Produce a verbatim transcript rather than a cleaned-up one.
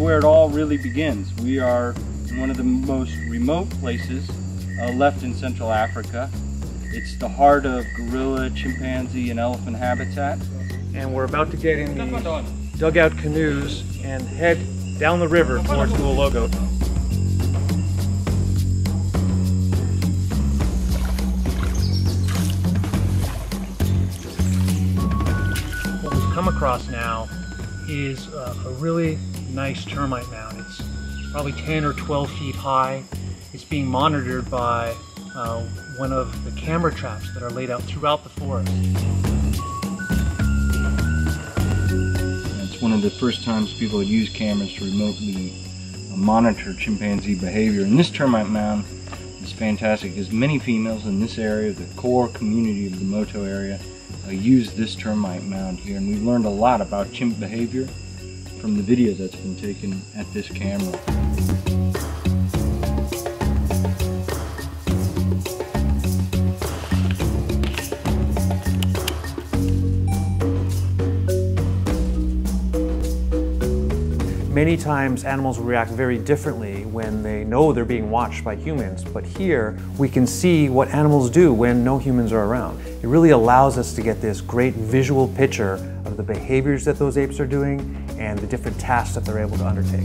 where it all really begins. We are in one of the most remote places uh, left in Central Africa. It's the heart of gorilla, chimpanzee, and elephant habitat. And we're about to get in the dugout canoes and head down the river towards Lulogo. What we've come across now is uh, a really nice termite mound. It's probably ten or twelve feet high. It's being monitored by uh, one of the camera traps that are laid out throughout the forest. It's one of the first times people have used cameras to remotely monitor chimpanzee behavior. And this termite mound is fantastic. There's many females in this area, the core community of the Moto area, uh, use this termite mound here. And we've learned a lot about chimp behavior from the video that's been taken at this camera. Many times animals will react very differently when they know they're being watched by humans, but here we can see what animals do when no humans are around. It really allows us to get this great visual picture of the behaviors that those apes are doing and the different tasks that they're able to undertake.